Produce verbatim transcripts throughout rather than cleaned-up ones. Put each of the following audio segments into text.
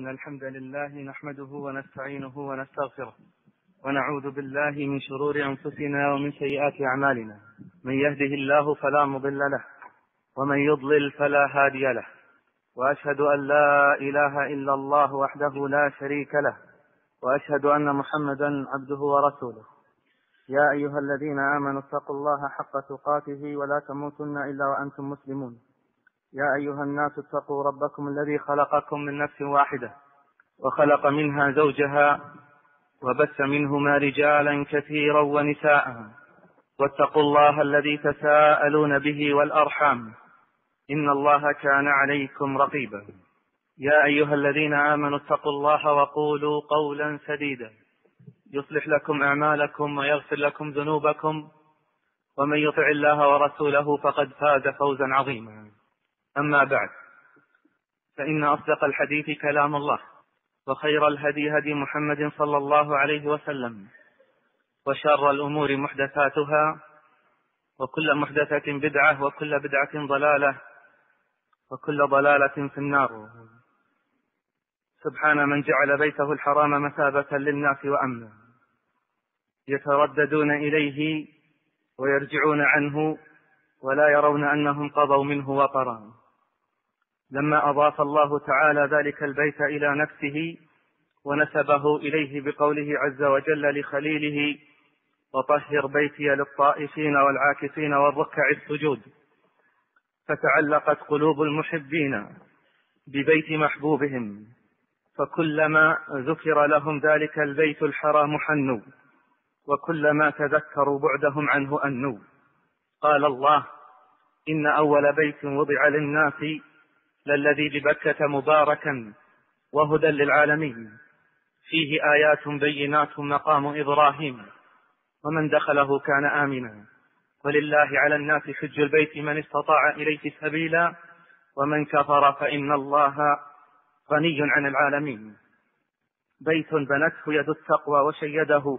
إن الحمد لله نحمده ونستعينه ونستغفره ونعوذ بالله من شرور أنفسنا ومن سيئات أعمالنا، من يهده الله فلا مضل له ومن يضلل فلا هادي له، وأشهد أن لا إله إلا الله وحده لا شريك له، وأشهد أن محمدا عبده ورسوله. يا أيها الذين آمنوا اتقوا الله حق تقاته ولا تموتن إلا وأنتم مسلمون. يا أيها الناس اتقوا ربكم الذي خلقكم من نفس واحدة وخلق منها زوجها وبث منهما رجالا كثيرا ونساء، واتقوا الله الذي تساءلون به والأرحام إن الله كان عليكم رقيبا. يا أيها الذين آمنوا اتقوا الله وقولوا قولا سديدا يصلح لكم أعمالكم ويغفر لكم ذنوبكم، ومن يطع الله ورسوله فقد فاز فوزا عظيما. أما بعد، فإن أصدق الحديث كلام الله، وخير الهدي هدي محمد صلى الله عليه وسلم، وشر الأمور محدثاتها، وكل محدثة بدعة، وكل بدعة ضلالة، وكل ضلالة في النار. سبحان من جعل بيته الحرام مثابة للناس وأمنا، يترددون إليه ويرجعون عنه ولا يرون أنهم قضوا منه وطرا. لما أضاف الله تعالى ذلك البيت إلى نفسه ونسبه إليه بقوله عز وجل لخليله: وطهر بيتي للطائفين والعاكفين والركع السجود، فتعلقت قلوب المحبين ببيت محبوبهم، فكلما ذكر لهم ذلك البيت الحرام حنوا، وكلما تذكروا بعدهم عنه أنوا. قال الله: إن أول بيت وضع للناس للذي ببكة مباركا وهدى للعالمين فيه آيات بينات مقام إبراهيم ومن دخله كان آمنا، ولله على الناس حج البيت من استطاع إليه سبيلا ومن كفر فإن الله غني عن العالمين. بيت بنته يد التقوى وشيده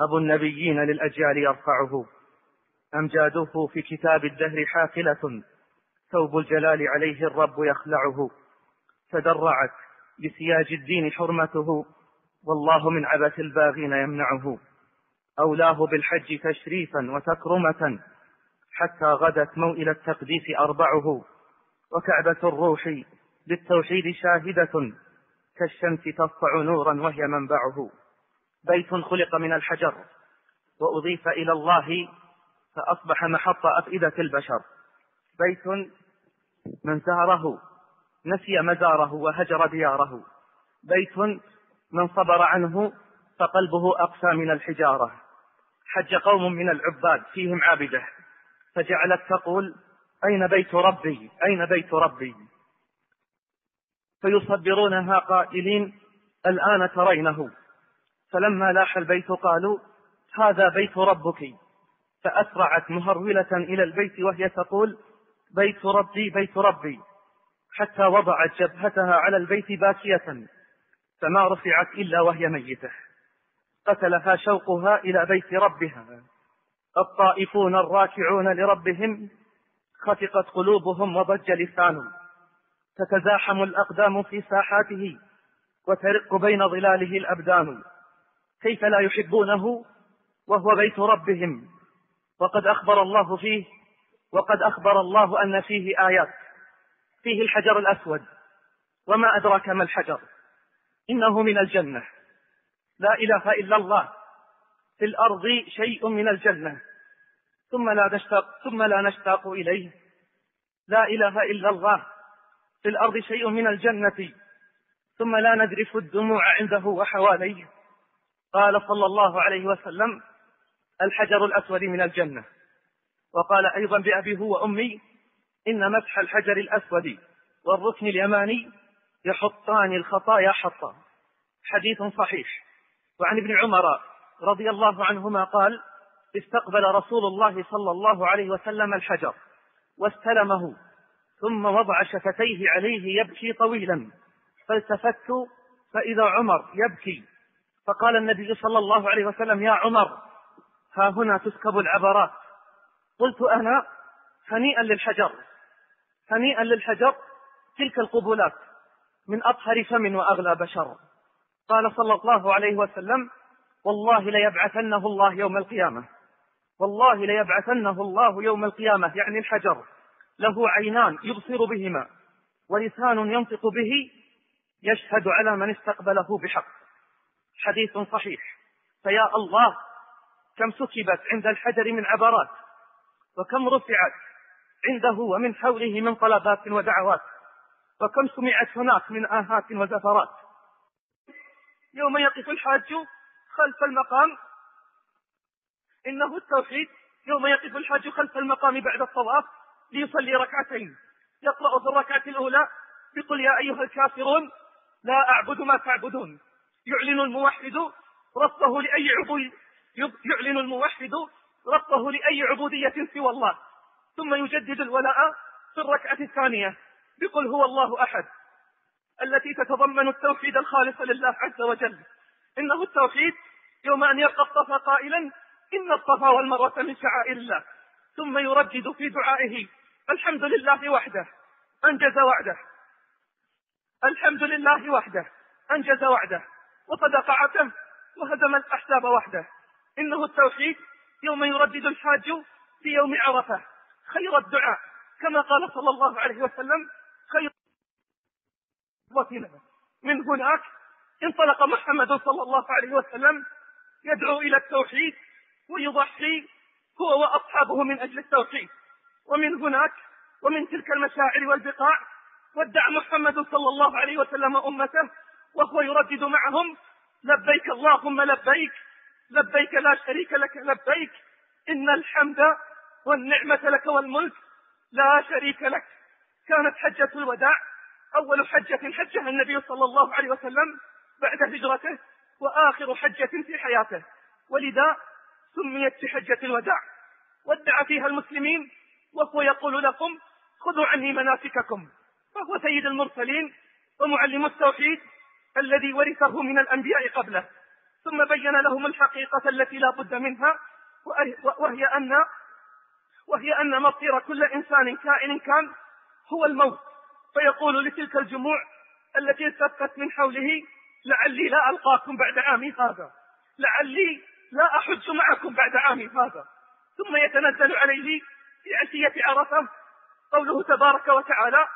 أبو النبيين للأجيال يرفعه، أمجاده في كتاب الدهر حافلة، ثوب الجلال عليه الرب يخلعه، تدرعت بسياج الدين حرمته، والله من عبث الباغين يمنعه، أولاه بالحج تشريفا وتكرمة، حتى غدت موئل التقديس أربعه، وكعبة الروح للتوحيد شاهدة، كالشمس تسطع نورا وهي منبعه. بيت خلق من الحجر وأضيف إلى الله فأصبح محط أفئدة البشر، بيت من زاره نسي مزاره وهجر دياره، بيت من صبر عنه فقلبه أقسى من الحجارة، حج قوم من العباد فيهم عابده، فجعلت تقول: أين بيت ربي أين بيت ربي، فيصبرونها قائلين: الآن ترينه. فلما لاح البيت قالوا: هذا بيت ربك، فأسرعت مهرولة إلى البيت وهي تقول: بيت ربي بيت ربي، حتى وضعت جبهتها على البيت باكية، فما رفعت إلا وهي ميتة، قتلها شوقها إلى بيت ربها. الطائفون الراكعون لربهم خفقت قلوبهم وضج لسانهم، تتزاحم الأقدام في ساحاته وترق بين ظلاله الأبدان، كيف لا يحبونه وهو بيت ربهم؟ وقد أخبر الله فيه وقد أخبر الله أن فيه آيات، فيه الحجر الأسود، وما أدراك ما الحجر، إنه من الجنة، لا إله إلا الله، في الأرض شيء من الجنة، ثم لا نشتاق, ثم لا نشتاق إليه، لا إله إلا الله، في الأرض شيء من الجنة، ثم لا نذرف الدموع عنده وحواليه. قال صلى الله عليه وسلم: الحجر الأسود من الجنة. وقال أيضا بأبيه وأمي: إن مسح الحجر الأسود والركن اليماني يحطان الخطايا حطا، حديث صحيح. وعن ابن عمر رضي الله عنهما قال: استقبل رسول الله صلى الله عليه وسلم الحجر واستلمه، ثم وضع شفتيه عليه يبكي طويلا، فالتفت فإذا عمر يبكي، فقال النبي صلى الله عليه وسلم: يا عمر، ها هنا تسكب العبرات. قلت أنا: هنيئا للحجر هنيئا للحجر، تلك القبلات من أطهر فم وأغلى بشر. قال صلى الله عليه وسلم: والله ليبعثنه الله يوم القيامة، والله ليبعثنه الله يوم القيامة، يعني الحجر له عينان يبصر بهما ولسان ينطق به يشهد على من استقبله بحق. حديث صحيح. فيا الله، كم سكبت عند الحجر من عبرات، وكم رفعت عنده ومن حوله من طلبات ودعوات، وكم سمعت هناك من آهات وزفرات. يوم يقف الحاج خلف المقام، إنه التوحيد. يوم يقف الحاج خلف المقام بعد الطواف ليصلي ركعتين، يقرأ في الركعة الأولى يقول: يا أيها الكافرون لا أعبد ما تعبدون. يعلن الموحد ربه لأي عبودية، يعلن الموحد ربه لأي عبودية سوى الله. ثم يجدد الولاء في الركعة الثانية بقل هو الله أحد، التي تتضمن التوحيد الخالص لله عز وجل. إنه التوحيد يوم أن يلقى الصفا قائلا: إن الصفا والمروة من شعائر الله. ثم يردد في دعائه: الحمد لله وحده أنجز وعده، الحمد لله وحده أنجز وعده وصدق عبده وهزم الأحزاب وحده. إنه التوحيد يوم يردد الحاج في يوم عرفة خير الدعاء، كما قال صلى الله عليه وسلم: خير وطننا. من هناك انطلق محمد صلى الله عليه وسلم يدعو إلى التوحيد ويضحي هو وأصحابه من أجل التوحيد. ومن هناك ومن تلك المشاعر والبقاع ودع محمد صلى الله عليه وسلم أمته وهو يردد معهم: لبيك اللهم لبيك، لبيك لا شريك لك لبيك، إن الحمد والنعمة لك والملك لا شريك لك. كانت حجة الوداع أول حجة حجها النبي صلى الله عليه وسلم بعد هجرته، وآخر حجة في حياته، ولذا سميت بحجة الوداع. ودع فيها المسلمين وهو يقول لكم: خذوا عني مناسككم. فهو سيد المرسلين ومعلم التوحيد الذي ورثه من الأنبياء قبله، ثم بين لهم الحقيقة التي لا بد منها، وهي أن وهي أن مصير كل إنسان كائن كان هو الموت. فيقول لتلك الجموع التي التفت من حوله: لعلي لا ألقاكم بعد عامي هذا، لعلي لا أحج معكم بعد عامي هذا. ثم يتنزل عليه في عشية عرفة قوله تبارك وتعالى: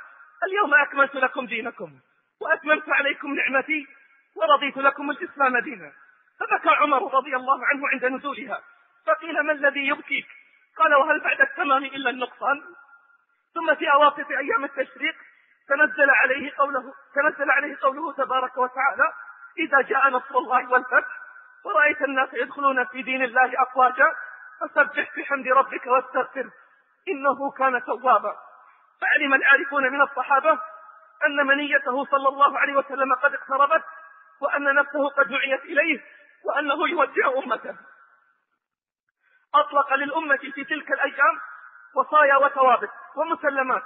اليوم أكملت لكم دينكم وأتممت عليكم نعمتي ورضيت لكم الإسلام دينا. فبكى عمر رضي الله عنه عند نزولها، فقيل: ما الذي يبكيك؟ قال: وهل بعد التمام إلا النقصان؟ ثم في أواسط أيام التشريق تنزل عليه قوله تنزل عليه قوله تبارك وتعالى: إذا جاء نصر الله والفتح ورأيت الناس يدخلون في دين الله أفواجا فسبح بحمد ربك واستغفر إنه كان توابا. فعلم العارفون من الصحابة أن منيته صلى الله عليه وسلم قد اقتربت، وأن نفسه قد دعيت إليه، وأنه يودع أمته. أطلق للأمة في تلك الأيام وصايا وثوابت ومسلمات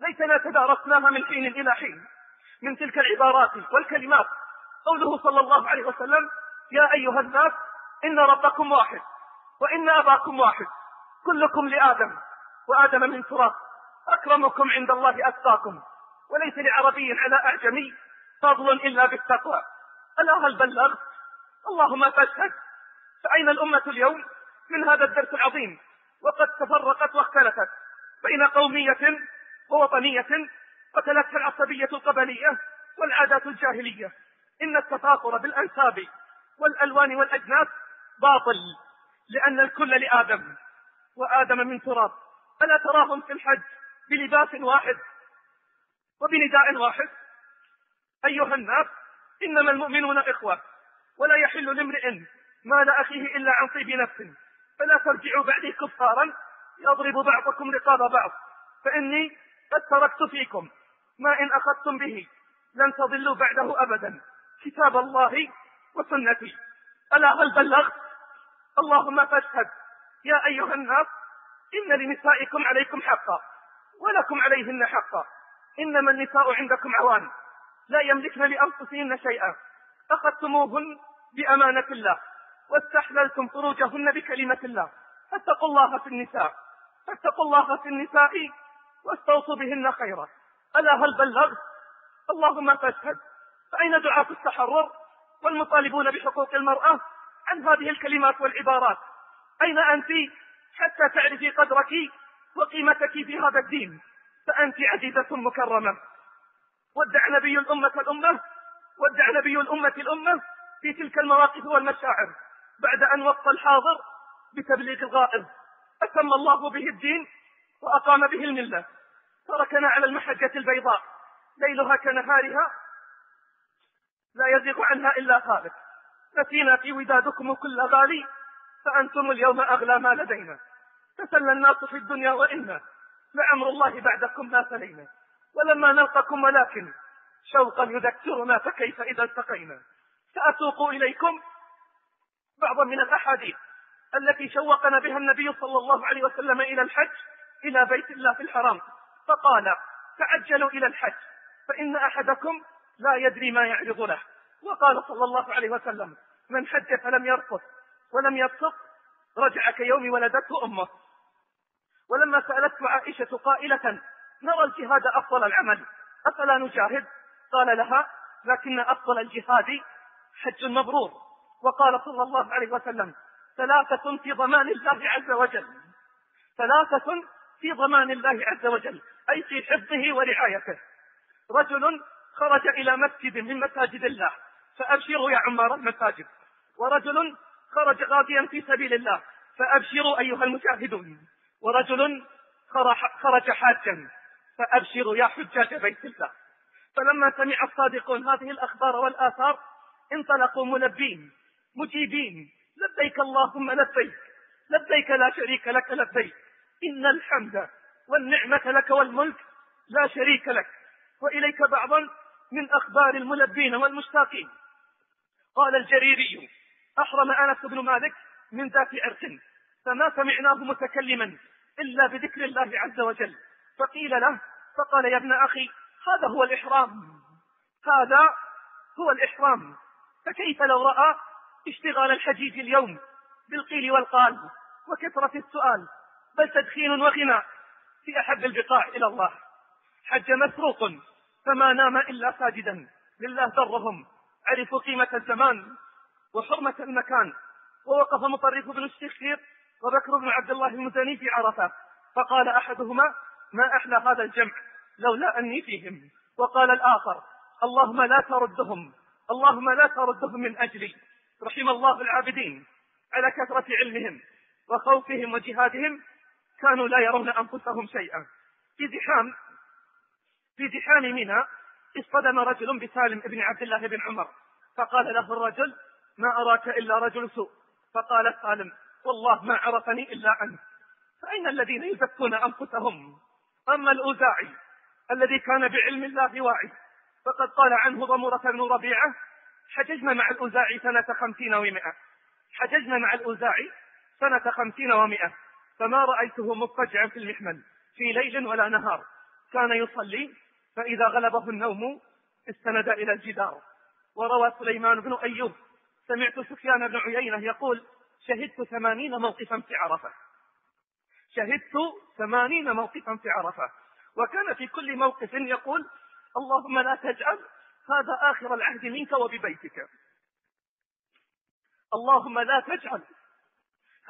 ليتنا تدارسناها من حين إلى حين. من تلك العبارات والكلمات قوله صلى الله عليه وسلم: يا أيها الناس إن ربكم واحد وإن أباكم واحد، كلكم لآدم وآدم من تراب، أكرمكم عند الله أتقاكم، وليس لعربي على أعجمي فضل إلا بالتقوى. ألا هل بلغت؟ اللهم فاشهد. فأين الأمة اليوم من هذا الدرس العظيم؟ وقد تفرقت واختلفت بين قومية ووطنية، قتلتها العصبية القبلية والعادات الجاهلية. إن التفاخر بالأنساب والألوان والأجناس باطل، لأن الكل لآدم وآدم من تراب. ألا تراهم في الحج بلباس واحد وبنداء واحد: أيها الناس إنما المؤمنون إخوة، ولا يحل لامرئ مال أخيه إلا عن طيب نفس، فلا ترجعوا بعدي كفارا يضرب بعضكم رقاب بعض، فإني قد تركت فيكم ما إن أخذتم به لن تضلوا بعده أبدا، كتاب الله وسنتي. ألا هل بلغت؟ اللهم فاشهد. يا أيها الناس إن لنسائكم عليكم حقا ولكم عليهن حقا، إنما النساء عندكم عوان لا يملكن لأنفسهن شيئا، أخذتموهن بأمانة الله واستحللتم فروجهن بكلمة الله، فاتقوا الله في النساء، فاتقوا الله في النساء واستوصوا بهن خيرا. ألا هل بلغت؟ اللهم فاشهد. فأين دعاة التحرر والمطالبون بحقوق المرأة عن هذه الكلمات والعبارات؟ أين أنت حتى تعرفي قدرك وقيمتك في هذا الدين؟ فأنت عزيزة مكرمة. ودع نبي الأمة الأمة ودع نبي الأمة الأمة في تلك المواقف والمشاعر بعد أن وصى الحاضر بتبليغ الغائب. أتم الله به الدين وأقام به الملة، تركنا على المحجة البيضاء ليلها كنهارها لا يزيغ عنها إلا خالق. نسينا في ودادكم كل غالي، فأنتم اليوم أغلى ما لدينا. تسلى الناس في الدنيا وإنا لعمر الله بعدكم ما سلينا، ولما نلقكم ولكن شوقا يذكرنا فكيف إذا التقينا. سأسوق إليكم بعضا من الأحاديث التي شوقنا بها النبي صلى الله عليه وسلم إلى الحج، إلى بيت الله في الحرام، فقال تعجلوا إلى الحج فإن أحدكم لا يدري ما يعرض له. وقال صلى الله عليه وسلم من حج فلم يرفث ولم يفسق رجع كيوم ولدته أمه. ولما سألته عائشة قائلة نرى الجهاد أفضل العمل أفلا نجاهد؟ قال لها لكن أفضل الجهاد حج مبرور. وقال صلى الله عليه وسلم ثلاثة في ضمان الله عز وجل، ثلاثة في ضمان الله عز وجل، أي في حفظه ورعايته. رجل خرج إلى مسجد من مساجد الله فأبشروا يا عمار المساجد، ورجل خرج غازيا في سبيل الله فأبشروا أيها المجاهدون، ورجل خرج حاجا فأبشروا يا حجاج بيت الله. فلما سمع الصادقون هذه الأخبار والآثار انطلقوا ملبين مجيبين لبيك اللهم لبيك، لبيك لا شريك لك لبيك، إن الحمد والنعمة لك والملك لا شريك لك. وإليك بعضا من أخبار الملبين والمشتاقين. قال الجريري أحرم أنس بن مالك من ذات عرق فما سمعناه متكلما إلا بذكر الله عز وجل، فقيل له فقال يا ابن أخي هذا هو الإحرام، هذا هو الإحرام، فكيف لو رأى اشتغال الحجيج اليوم بالقيل والقال وكثرة السؤال بل تدخين وغناء في أحب البقاع إلى الله. حج مسروق فما نام إلا ساجدا لله ذرهم، عرفوا قيمة الزمان وحرمة المكان. ووقف مطرف بن الشخير وبكر بن عبد الله المزني في عرفة فقال أحدهما ما أحلى هذا الجمع لولا أني فيهم، وقال الآخر اللهم لا تردهم اللهم لا تردهم من أجلي. رحم الله العابدين على كثرة علمهم وخوفهم وجهادهم، كانوا لا يرون أنفسهم شيئا. في زحام في زحام منى اصطدم رجل بسالم بن عبد الله بن عمر، فقال له الرجل ما أراك إلا رجل سوء، فقال سالم والله ما عرفني إلا أنت. فأين الذين يزكون أنفسهم؟ أما الأوزاعي الذي كان بعلم الله واعي فقد قال عنه ضمرة بن ربيعة حججنا مع الأوزاعي سنة خمسين ومئة حججنا مع الأوزاعي سنة خمسين ومئة فما رأيته مضطجعا في المحمل في ليل ولا نهار، كان يصلي فإذا غلبه النوم استند إلى الجدار. وروى سليمان بن أيوب سمعت سفيان بن عيينة يقول شهدت ثمانين موقفا في عرفة شهدت ثمانين موقفا في عرفة وكان في كل موقف يقول اللهم لا تجعل هذا آخر العهد منك وببيتك، اللهم لا تجعل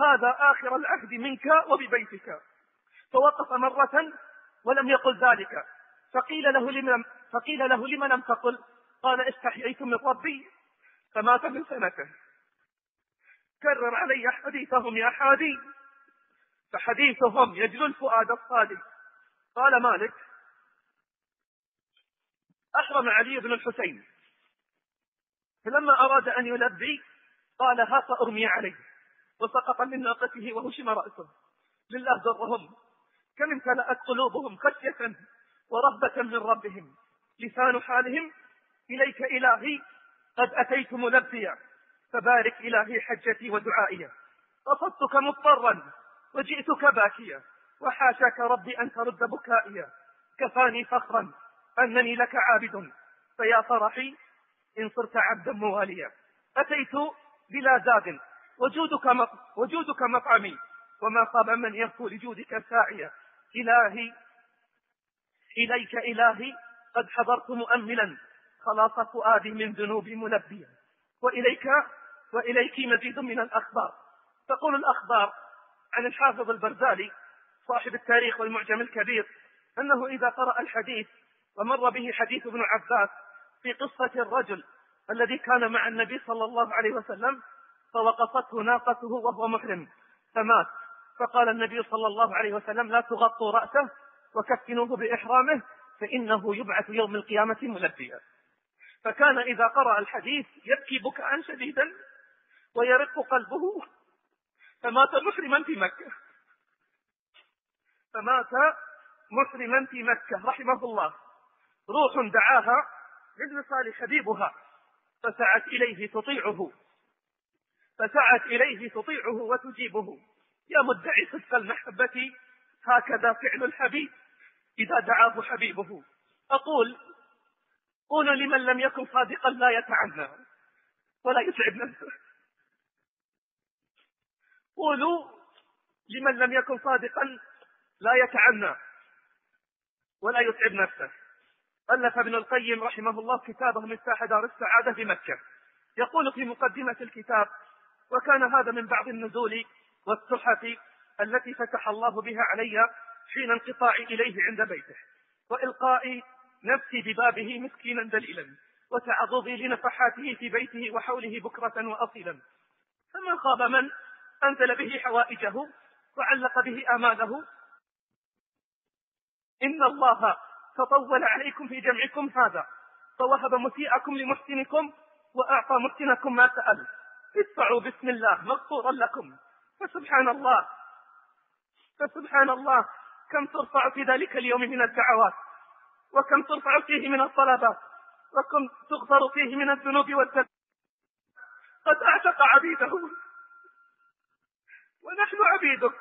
هذا آخر العهد منك وببيتك. فوقف مرة ولم يقل ذلك، فقيل له لمن فقيل له لم لم تقل؟ قال استحييت من ربي فمات من سنته. كرر علي حديثهم يا حادي فحديثهم يجل الفؤاد الصادق. قال مالك أحرم علي بن الحسين فلما أراد أن يلبي قال ها فأرمي عليه، وسقط من ناقته وهشم رأسه. لله ذرهم كم امتلأت قلوبهم خشية ورهبة من ربهم. لسان حالهم إليك إلهي قد أتيت ملبيا فبارك إلهي حجتي ودعائي، قصدتك مضطرا وجئتك باكيا وحاشاك ربي أن ترد بكائيا، كفاني فخرا أنني لك عابد فيا فرحي إن صرت عبدا مواليا. أتيت بلا زاد وجودك, وجودك مطعمي وما خاب من يفكو لجودك الساعية. إلهي إليك إلهي قد حضرت مؤملا خلاص فؤادي من ذنوب ملبيا. وإليك وإليك مزيد من الأخبار. تقول الأخبار عن الحافظ البرزالي صاحب التاريخ والمعجم الكبير أنه إذا قرأ الحديث ومر به حديث ابن عباس في قصة الرجل الذي كان مع النبي صلى الله عليه وسلم فوقفته ناقته وهو محرم فمات، فقال النبي صلى الله عليه وسلم: لا تغطوا رأسه وكفنوه بإحرامه فإنه يبعث يوم القيامة ملبيا. فكان إذا قرأ الحديث يبكي بكاء شديدا ويرق قلبه، فمات محرما في مكة فمات محرما في مكة رحمه الله. روح دعاها للوصال حبيبها فسعت إليه تطيعه فسعت إليه تطيعه وتجيبه. يا مدعي صدق المحبة، هكذا فعل الحبيب إذا دعاه حبيبه. أقول: قولوا لمن لم يكن صادقا لا يتعنى ولا يتعب نفسه. قولوا لمن لم يكن صادقا لا يتعنى ولا يتعب نفسه. ألف ابن القيم رحمه الله كتابه مفتاح دار السعادة بمكة، يقول في مقدمة الكتاب: وكان هذا من بعض النزول والتحف التي فتح الله بها علي حين انقطاعي إليه عند بيته، وإلقائي نفسي ببابه مسكينا دليلا، وتعرضي لنفحاته في بيته وحوله بكرة وأصيلا. فمن خاب من أنزل به حوائجه وعلق به آماله. إن الله تطول عليكم في جمعكم هذا فوهب مسيئكم لمحسنكم وأعطى محسنكم ما سأل، ادفعوا بسم الله مغفورا لكم. فسبحان الله فسبحان الله كم ترفع في ذلك اليوم من الدعوات، وكم ترفع فيه من الطلبات، وكم تغفر فيه من الذنوب والذنوب. قد أعتق عبيده ونحن عبيدك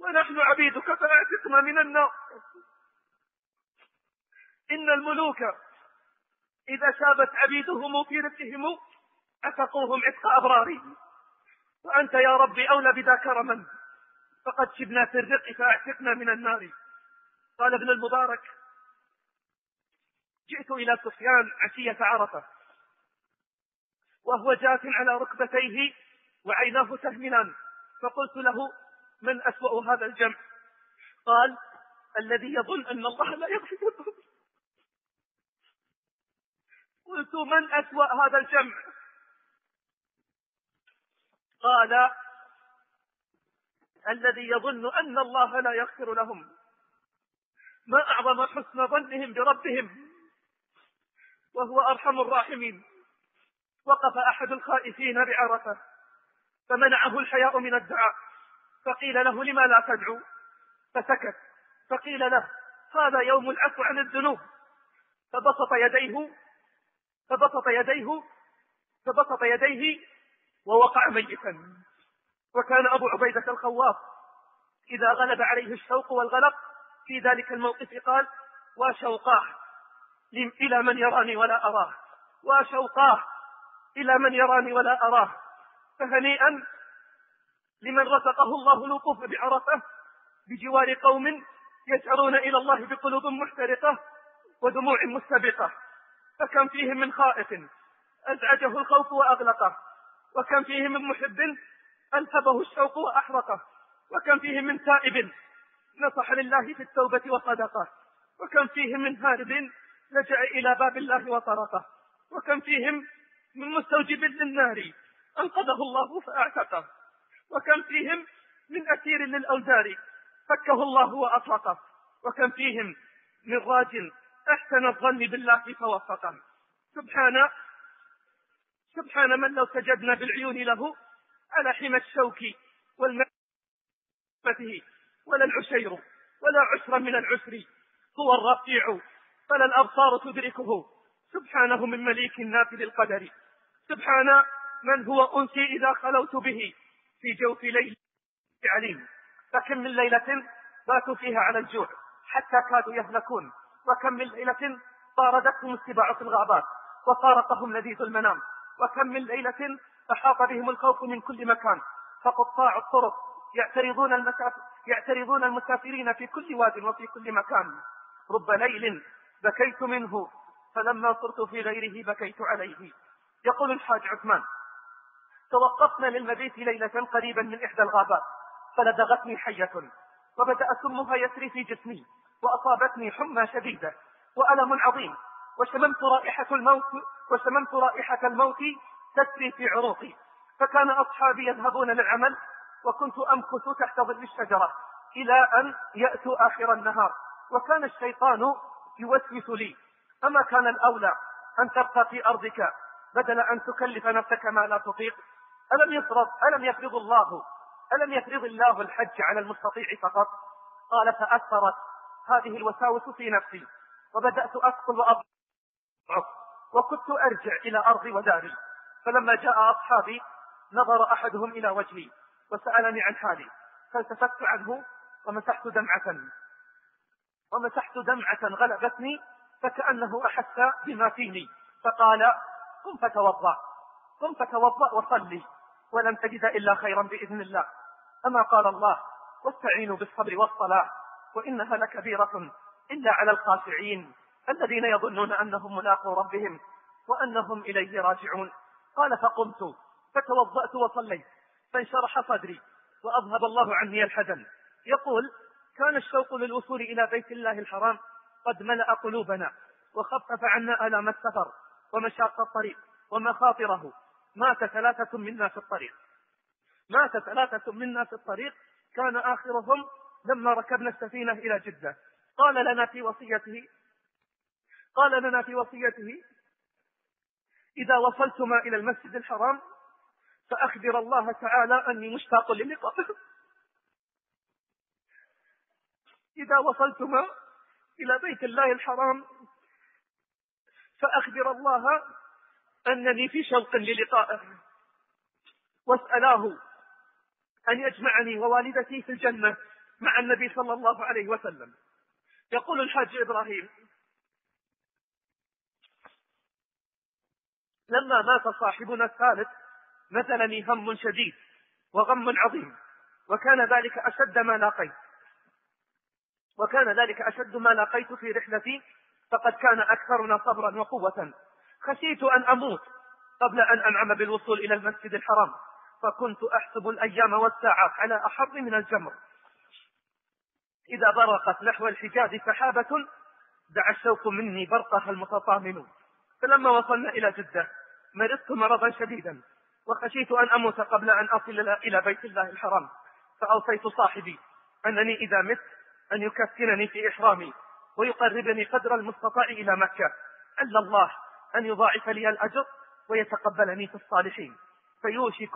ونحن عبيدك فأعتقنا من النار. إن الملوك إذا شابت عبيدهم في رفقهم أتقوهم عتق أبراري، وأنت يا ربي أولى بذا كرما، فقد شبنا في الرق فأعتقنا من النار. قال ابن المبارك: جئت إلى سفيان عشية عرفة وهو جاث على ركبتيه وعيناه تهملان، فقلت له: من أسوأ هذا الجمع؟ قال: الذي يظن أن الله لا يغفر له. قلت: من أسوأ هذا الجمع؟ قال: الذي يظن أن الله لا يغفر لهم. ما أعظم حسن ظنهم بربهم وهو أرحم الراحمين. وقف أحد الخائفين بعرفة فمنعه الحياء من الدعاء، فقيل له: لما لا تدعو؟ فسكت. فقيل له: هذا يوم العفو عن الذنوب. فبسط يديه فبسط يديه فبسط يديه ووقع ميتا. وكان أبو عبيدة الخواف إذا غلب عليه الشوق والغلق في ذلك الموقف قال: وشوقاه إلى من يراني ولا أراه، وشوقاه إلى من يراني ولا أراه. فهنيئا لمن رزقه الله الوقوف بعرفة بجوار قوم يشعرون إلى الله بقلوب محترقة ودموع مستبقة. فكم فيهم من خائف أزعجه الخوف وأغلقه، وكم فيهم من محب ألهبه الشوق وأحرقه، وكم فيهم من تائب نصح لله في التوبة وصدقه، وكم فيهم من هارب لجأ إلى باب الله وطرقه، وكم فيهم من مستوجب للنار أنقذه الله فأعتقه، وكم فيهم من أسير للأوزار فكه الله وأطلقه، وكم فيهم من راج أحسن الظن بالله فوفقه. سبحان سبحان من لو سجدنا بالعيون له على حمى الشوك والمحبته، ولا العشير ولا عشر من العسر، هو الرفيع فلا الأبصار تدركه. سبحانه من مليك النافذ القدر. سبحان من هو أنسي إذا خلوت به في جوف ليل عليم. فكم من ليلة باتوا فيها على الجوع حتى كادوا يهلكون، وكم من ليلة طاردتهم السباع في الغابات وفارقهم لذيذ المنام، وكم من ليلة فحاط بهم الخوف من كل مكان، فقطاع الطرق يعترضون المسافرين يعترضون المسافرين في كل واد وفي كل مكان. رب ليل بكيت منه، فلما صرت في غيره بكيت عليه. يقول الحاج عثمان: توقفنا للمبيت ليلة قريبا من إحدى الغابات، فلدغتني حية وبدأ سمها يسري في جسمي، وأصابتني حمى شديدة وألم عظيم، وشممت رائحة الموت وشممت رائحة الموت تسري في عروقي. فكان أصحابي يذهبون للعمل، وكنت أمكث تحت ظل الشجرة إلى أن يأتوا آخر النهار، وكان الشيطان يوسوس لي: أما كان الأولى أن تبقى في أرضك بدل أن تكلف نفسك ما لا تطيق؟ ألم يفرض ألم يفرض الله ألم يفرض الله الحج على المستطيع فقط؟ قال: فأثرت هذه الوساوس في نفسي، وبدأت أثقل وأضعف، وكنت أرجع إلى أرضي وداري. فلما جاء أصحابي نظر أحدهم إلى وجهي وسألني عن حالي، فالتفت عنه ومسحت دمعة ومسحت دمعة غلبتني، فكأنه أحس بما فيني، فقال: قم فتوضأ قم فتوضأ وصلي، ولن تجد إلا خيرا بإذن الله. أما قال الله: واستعينوا بالصبر والصلاة وإنها لكبيرة إلا على الخاشعين الذين يظنون أنهم ملاقوا ربهم وأنهم إليه راجعون. قال: فقمت فتوضأت وصليت، فانشرح صدري وأذهب الله عني الحزن. يقول: كان الشوق للوصول إلى بيت الله الحرام قد ملأ قلوبنا، وخفف عنا آلام السفر ومشاق الطريق ومخاطره. مات ثلاثة منا في الطريق مات ثلاثة منا في الطريق كان آخرهم لما ركبنا السفينة إلى جدة. قال لنا في وصيته قال لنا في وصيته إذا وصلتما إلى المسجد الحرام فأخبر الله تعالى أني مشتاق للقاء. إذا وصلتما إلى بيت الله الحرام فأخبر الله أنني في شوق للقائه، واسألاه أن يجمعني ووالدتي في الجنة مع النبي صلى الله عليه وسلم. يقول الحاج إبراهيم: لما مات صاحبنا الثالث مثلني هم شديد وغم عظيم، وكان ذلك أشد ما لاقيت وكان ذلك أشد ما لاقيت في رحلتي، فقد كان أكثرنا صبرا وقوة. خشيت أن أموت قبل أن أنعم بالوصول إلى المسجد الحرام، فكنت أحسب الأيام والساعات على أحر من الجمر. إذا برقت نحو الحجاز سحابة دعا الشوق مني برقها المتطامن. فلما وصلنا إلى جدة مرضت مرضا شديدا، وخشيت أن أموت قبل أن أصل إلى بيت الله الحرام، فأوصيت صاحبي أنني إذا مت أن يكفنني في إحرامي ويقربني قدر المستطاع إلى مكة، ألا الله أن يضاعف لي الأجر ويتقبلني في الصالحين. فيوشك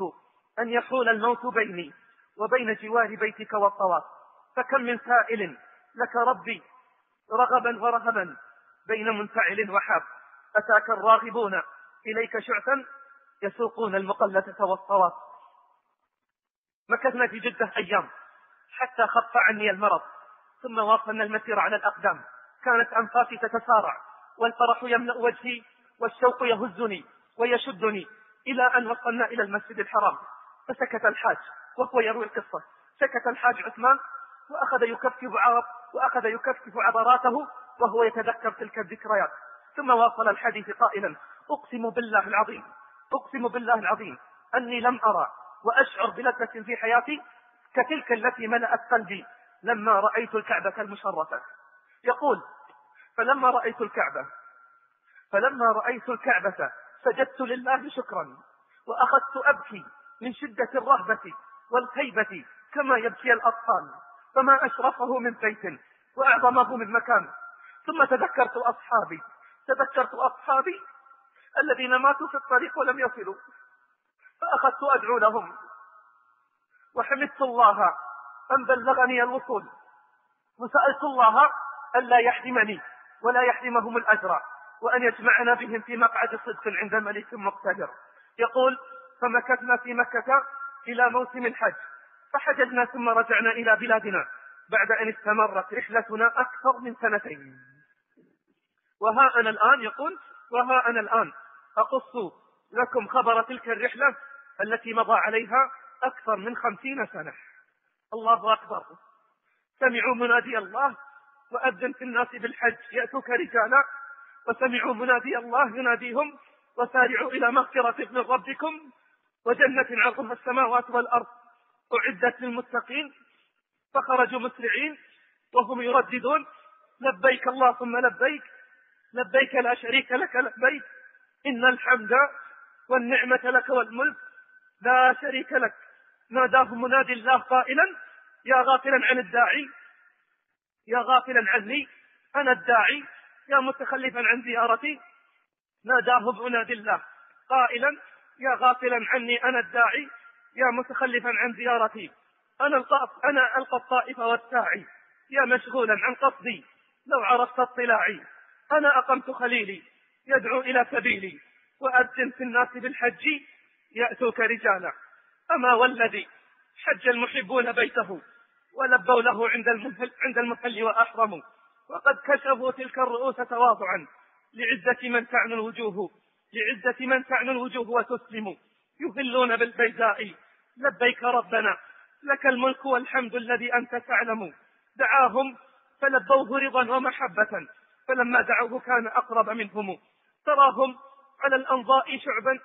أن يحول الموت بيني وبين جوار بيتك والطواف، فكم من سائل لك ربي رغبا ورهبا بين منفعل وحاب. أتاك الراغبون إليك شعثا يسوقون المقلة والطواف. مكثنا في جدة أيام حتى خف عني المرض، ثم واصلنا المسير على الأقدام. كانت أنفاسي تتسارع، والفرح يملأ وجهي، والشوق يهزني ويشدني، إلى أن وصلنا إلى المسجد الحرام. فسكت الحاج وهو يروي القصة. سكت الحاج عثمان وأخذ يكفف عرب وأخذ يكفف عبراته وهو يتذكر تلك الذكريات، ثم واصل الحديث قائلا: أقسم بالله العظيم أقسم بالله العظيم أني لم أرى وأشعر بلذة في حياتي كتلك التي ملأت قلبي لما رأيت الكعبة المشرفة. يقول: فلما رأيت الكعبة فلما رأيت الكعبة سجدت لله شكرا، وأخذت أبكي من شدة الرهبة والخيبة كما يبكي الأطفال، فما أشرفه من بيت وأعظمه من مكان. ثم تذكرت أصحابي تذكرت أصحابي الذين ماتوا في الطريق ولم يصلوا، فأخذت أدعو لهم، وحمدت الله أن بلغني الوصول، وسألت الله ألا يحرمني ولا يحرمهم الأجر، وأن يجمعنا بهم في مقعد صدق عند ملك مقتدر. يقول: فمكثنا في مكة إلى موسم الحج، فحججنا ثم رجعنا إلى بلادنا بعد أن استمرت رحلتنا أكثر من سنتين. وها أنا الآن يقول وها أنا الآن أقص لكم خبر تلك الرحلة التي مضى عليها أكثر من خمسين سنة. الله أكبر. سمعوا منادي الله وأذن في الناس بالحج يأتوك رجالا وسمعوا منادي الله يناديهم وسارعوا إلى مغفرة من ربكم وجنة عرضها السماوات والأرض أعدت للمتقين. فخرجوا مسرعين وهم يرددون لبيك اللهم لبيك لبيك لا شريك لك لبيك إن الحمد والنعمة لك والملك لا شريك لك. ناداه منادي الله قائلا يا غافلا عن الداعي يا غافلا عني أنا الداعي يا متخلفا عن زيارتي. ناداه منادي الله قائلا يا غافلا عني أنا الداعي يا متخلفا عن زيارتي أنا القاف أنا ألقى الطائف والساعي يا مشغولا عن قصدي لو عرفت اطلاعي أنا أقمت خليلي يدعو إلى سبيلي وأذن في الناس بالحج يأتوك رجالا. أما والذي حج المحبون بيته ولبوا له عند المحل وأحرموا وقد كشفوا تلك الرؤوس تواضعا لعزة من تعنو الوجوه لعزة من تعنو الوجوه وتسلم يهلون بالبيداء لبيك ربنا لك الملك والحمد الذي أنت تعلم. دعاهم فلبوه رضا ومحبة فلما دعوه كان أقرب منهم. تراهم على الأنظاء شعبا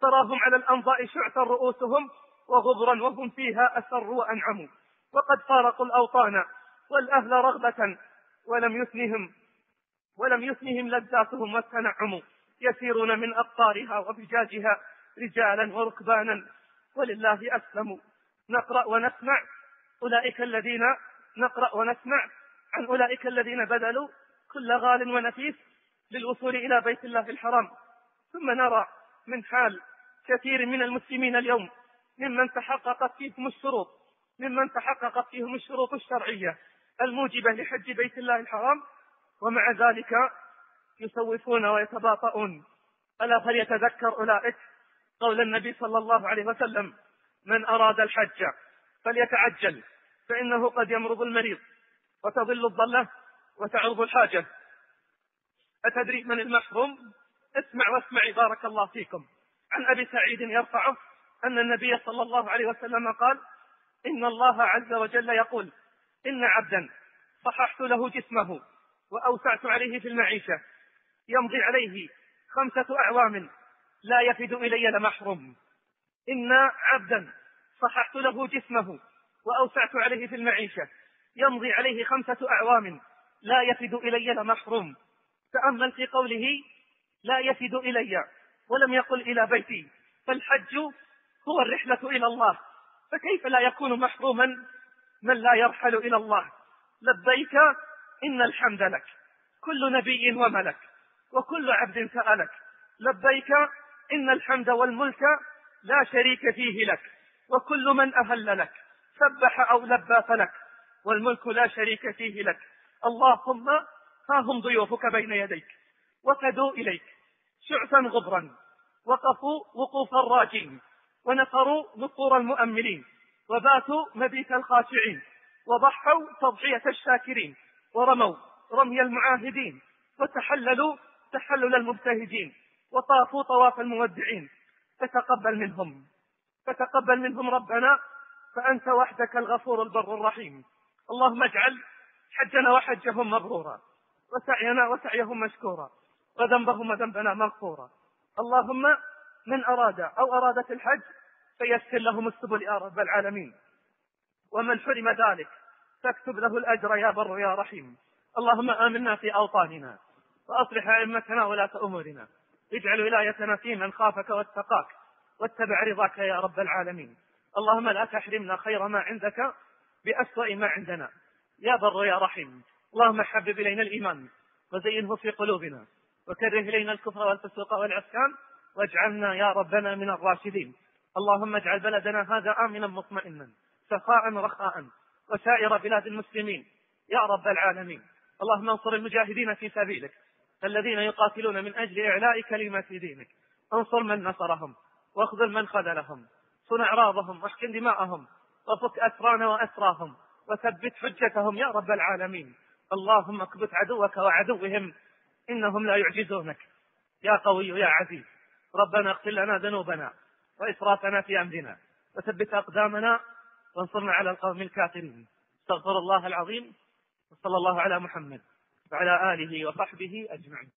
تراهم على الأنظاء شعثا رؤوسهم وغبرا وهم فيها أسر وأنعموا وقد فارقوا الأوطان والأهل رغبة ولم يثنهم ولم يثنهم لذاتهم والتنعم يسيرون من أقطارها وفجاجها رجالا وركبانا ولله أسلموا. نقرأ ونسمع أولئك الذين نقرأ ونسمع عن أولئك الذين بذلوا كل غال ونفيس للوصول إلى بيت الله الحرام. ثم نرى من حال كثير من المسلمين اليوم ممن تحققت فيهم الشروط ممن تحققت فيهم الشروط الشرعية الموجبة لحج بيت الله الحرام ومع ذلك يسوفون ويتباطؤون. ألا فليتذكر أولئك قول النبي صلى الله عليه وسلم من أراد الحج فليتعجل فإنه قد يمرض المريض وتضل الضلة وتعرض الحاجة. أتدري من المحروم؟ اسمع واسمع بارك الله فيكم. عن أبي سعيد يرفعه أن النبي صلى الله عليه وسلم قال إن الله عز وجل يقول إن عبدا صححت له جسمه وأوسعت عليه في المعيشة يمضي عليه خمسة أعوام لا يفد إلي لمحرم. إن عبدا صححت له جسمه وأوسعت عليه في المعيشة يمضي عليه خمسة أعوام لا يفد إلي لمحرم. تأمل في قوله لا يفد إلي ولم يقل إلى بيتي، فالحج هو الرحلة إلى الله فكيف لا يكون محروما من لا يرحل إلى الله. لبيك إن الحمد لك كل نبي وملك وكل عبد سألك لبيك إن الحمد والملك لا شريك فيه لك وكل من أهل لك سبح أو لبى فلك والملك لا شريك فيه لك. اللهم ها هم ضيوفك بين يديك وفدوا إليك شعثا غبرا وقفوا وقوف الراجين ونفروا نفور المؤملين وباتوا مبيت الخاشعين وضحوا تضحية الشاكرين ورموا رمي المعاهدين وتحللوا تحلل المبتهجين وطافوا طواف المودعين. فتقبل منهم فتقبل منهم ربنا فأنت وحدك الغفور البر الرحيم. اللهم اجعل حجنا وحجهم مبرورا وسعينا وسعيهم مشكورا وذنبهم وذنبنا مغفورا. اللهم من أراد أو أرادت الحج فيسر لهم السبل يا رب العالمين ومن حرم ذلك فاكتب له الأجر يا بر يا رحيم. اللهم آمنا في أوطاننا وأصلح أئمتنا ولاة أمورنا اجعل ولايتنا في من خافك واتقاك واتبع رضاك يا رب العالمين. اللهم لا تحرمنا خير ما عندك بأسوأ ما عندنا يا بر يا رحيم. اللهم حبب إلينا الإيمان وزينه في قلوبنا وكره إلينا الكفر والفسوق والعصيان واجعلنا يا ربنا من الراشدين. اللهم اجعل بلدنا هذا آمنا مطمئنا سخاء رخاء وسائر بلاد المسلمين يا رب العالمين. اللهم انصر المجاهدين في سبيلك الذين يقاتلون من أجل إعلاء كلمة دينك انصر من نصرهم واخذل من خذلهم صنع أعراضهم واحقن دماءهم وفك أسرانا وأسراهم وثبت حجتهم يا رب العالمين. اللهم اكبت عدوك وعدوهم إنهم لا يعجزونك يا قوي يا عزيز. ربنا اغفر لنا ذنوبنا وإسرافنا في أمرنا وثبت أقدامنا وانصرنا على القوم الكافرين. استغفر الله العظيم وصلى الله على محمد وعلى آله وصحبه أجمعين.